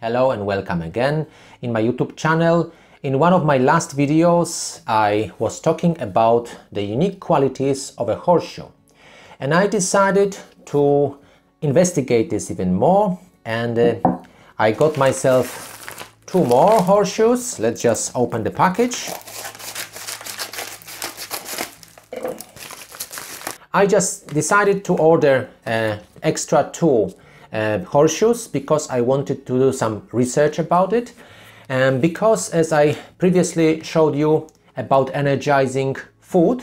Hello and welcome again in my YouTube channel. In one of my last videos I was talking about the unique qualities of a horseshoe, and I decided to investigate this even more, and I got myself two more horseshoes. Let's just open the package. I just decided to order extra two horseshoes because I wanted to do some research about it, and because, as I previously showed you about energizing food,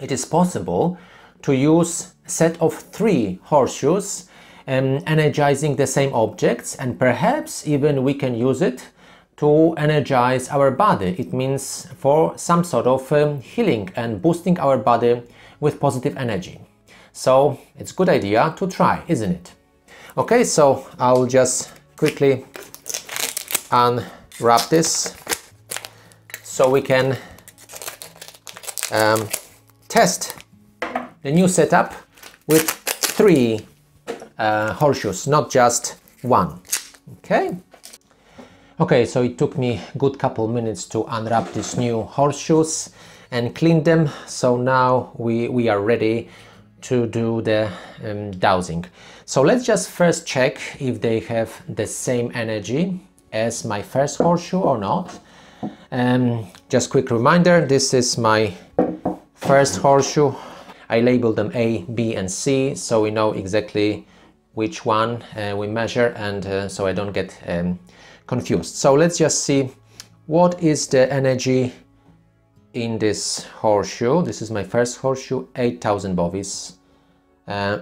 it is possible to use a set of three horseshoes energizing the same objects, and perhaps even we can use it to energize our body. It means for some sort of healing and boosting our body with positive energy. So it's a good idea to try, isn't it? Okay, so I'll just quickly unwrap this so we can test the new setup with three horseshoes, not just one. Okay, so it took me a good couple minutes to unwrap these new horseshoes and clean them. So now we are ready to do the dowsing. So let's just first check if they have the same energy as my first horseshoe or not. Just quick reminder, this is my first horseshoe. I labeled them A, B and C, so we know exactly which one we measure, and so I don't get confused. So let's just see what is the energy in this horseshoe. This is my first horseshoe, 8,000 bovies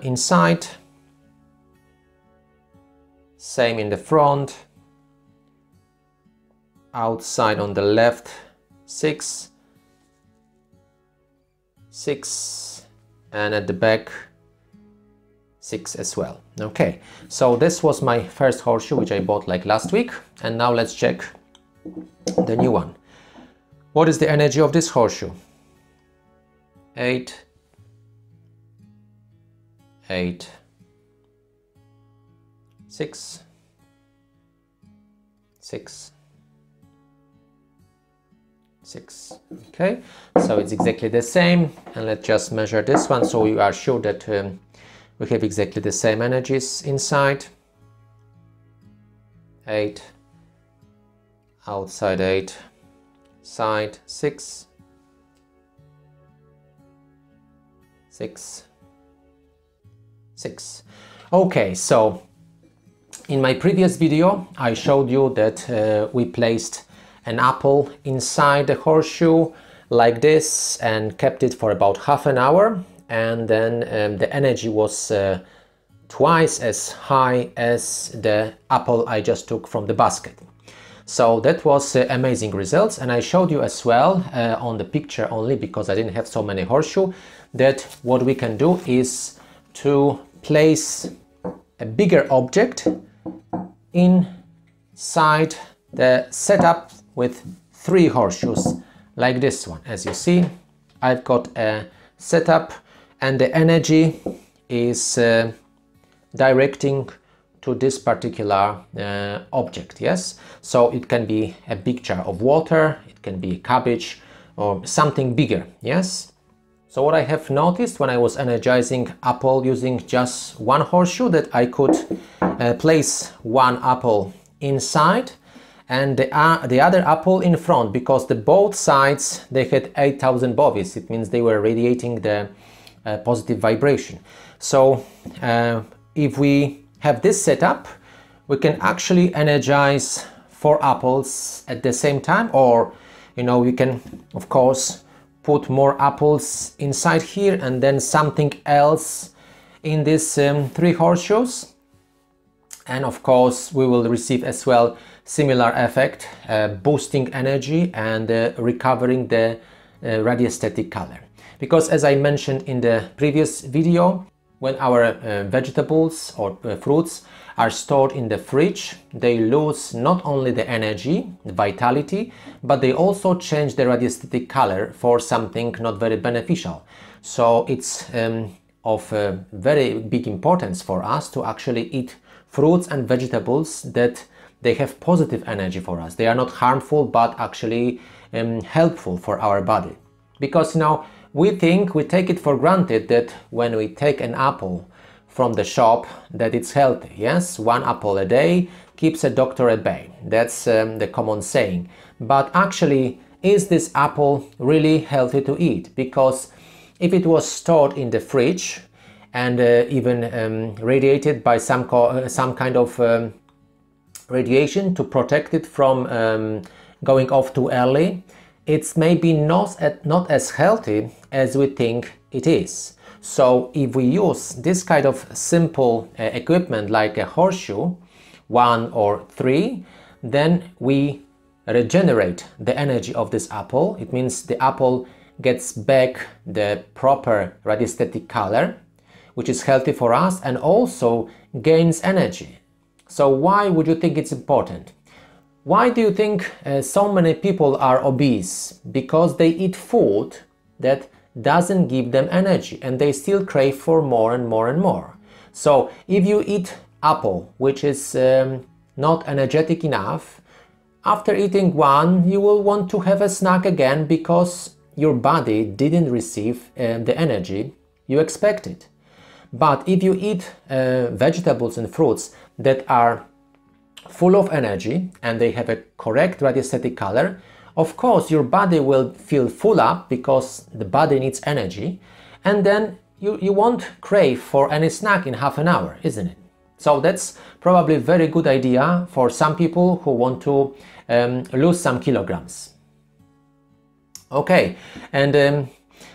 inside, same in the front, outside on the left 6, 6, and at the back 6 as well. Okay, so this was my first horseshoe, which I bought like last week, and now let's check the new one. What is the energy of this horseshoe? 8, 8, 6, 6, 6. Okay, so it's exactly the same, and let's just measure this one so we are sure that we have exactly the same energies inside. 8, outside 8, side 6, 6, 6. Okay, so in my previous video I showed you that we placed an apple inside the horseshoe like this and kept it for about half an hour, and then the energy was twice as high as the apple I just took from the basket. So that was amazing results, and I showed you as well on the picture only because I didn't have so many horseshoe, that what we can do is to place a bigger object inside the setup with three horseshoes like this one. As you see, I've got a setup and the energy is directing to this particular object, yes? So it can be a big jar of water, it can be cabbage or something bigger, yes? So what I have noticed when I was energizing apple using just one horseshoe, that I could place one apple inside and the other apple in front, because the both sides, they had 8,000 bovies. It means they were radiating the positive vibration. So if we have this setup, we can actually energize four apples at the same time, or you know, we can of course put more apples inside here and then something else in these three horseshoes, and of course we will receive as well similar effect, boosting energy and recovering the radiesthetic color, because as I mentioned in the previous video, when our vegetables or fruits are stored in the fridge, they lose not only the energy, the vitality, but they also change the radiesthetic color for something not very beneficial. So it's of very big importance for us to actually eat fruits and vegetables that they have positive energy for us. They are not harmful, but actually helpful for our body. Because, you know, we take it for granted that when we take an apple from the shop that it's healthy. Yes, one apple a day keeps a doctor at bay. That's the common saying. But actually, is this apple really healthy to eat? Because if it was stored in the fridge and even radiated by some kind of radiation to protect it from going off too early, it's maybe not as healthy as we think it is. So if we use this kind of simple equipment like a horseshoe, 1 or 3, then we regenerate the energy of this apple. It means the apple gets back the proper radiesthetic color, which is healthy for us, and also gains energy. So why would you think it's important? Why do you think so many people are obese? Because they eat food that doesn't give them energy and they still crave for more and more and more. So if you eat apple which is not energetic enough, after eating one you will want to have a snack again because your body didn't receive the energy you expected. But if you eat vegetables and fruits that are full of energy and they have a correct radiesthetic color, of course your body will feel full up because the body needs energy, and then you won't crave for any snack in half an hour, isn't it? So that's probably a very good idea for some people who want to lose some kilograms. Okay, and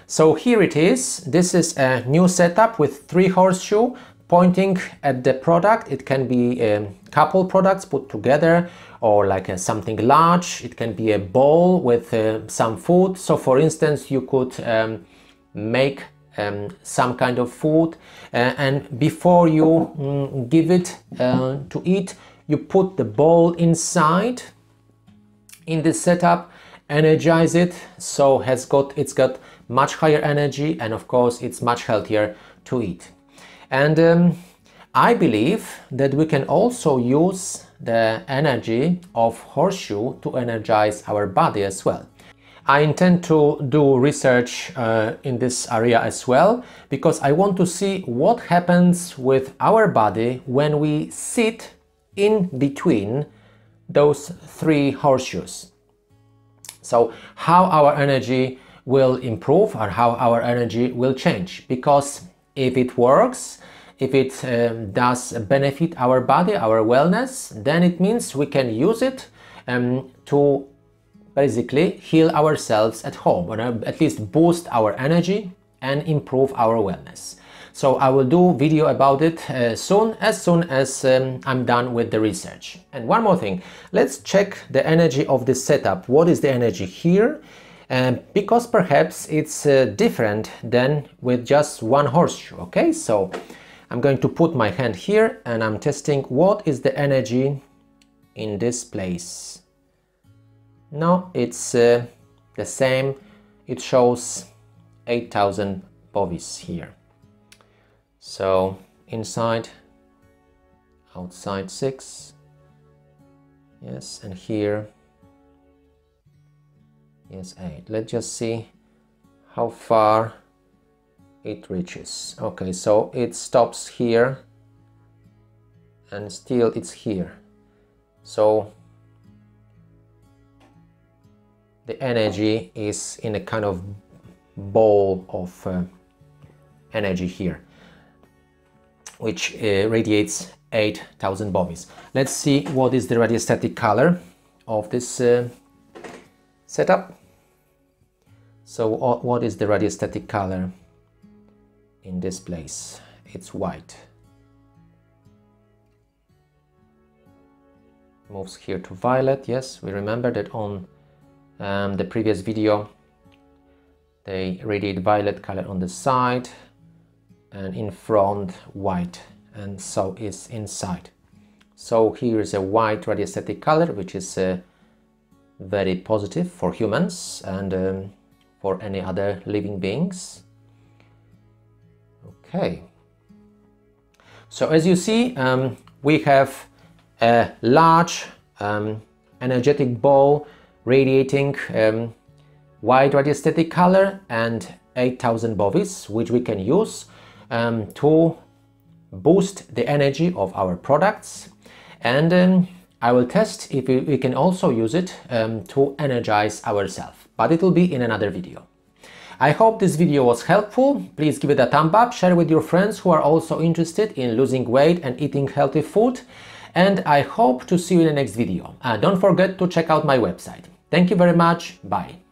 so here it is. This is a new setup with 3 horseshoe pointing at the product. It can be a couple products put together, or like something large. It can be a bowl with some food. So for instance, you could make some kind of food and before you give it to eat, you put the bowl inside in this setup, energize it, so it's got much higher energy, and of course it's much healthier to eat. And I believe that we can also use the energy of horseshoe to energize our body as well. I intend to do research in this area as well, because I want to see what happens with our body when we sit in between those 3 horseshoes. So how our energy will improve or how our energy will change, because if it works, if it does benefit our body, our wellness, then it means we can use it to basically heal ourselves at home, or at least boost our energy and improve our wellness. So I will do video about it soon as I'm done with the research. And one more thing, let's check the energy of this setup. What is the energy here? Because perhaps it's different than with just one horseshoe. Okay, so I'm going to put my hand here and I'm testing what is the energy in this place. No, it's the same. It shows 8,000 bovis here. So inside, outside 6, yes, and here, yes, 8. Let's just see how far it reaches. Okay, so it stops here and still it's here. So the energy is in a kind of ball of energy here, which radiates 8,000 bovis. Let's see what is the radiesthetic color of this setup. So what is the radiesthetic color in this place? It's white. Moves here to violet. Yes, we remember that on the previous video they radiate violet color on the side, and in front white, and so is inside. So here is a white radiesthetic color, which is very positive for humans and for any other living beings. Okay, so as you see, we have a large energetic ball radiating wide radiostatic color and 8,000 bovies, which we can use to boost the energy of our products. And I will test if we can also use it to energize ourselves, but it will be in another video. I hope this video was helpful. Please give it a thumb up, share with your friends who are also interested in losing weight and eating healthy food. And I hope to see you in the next video. Don't forget to check out my website. Thank you very much. Bye.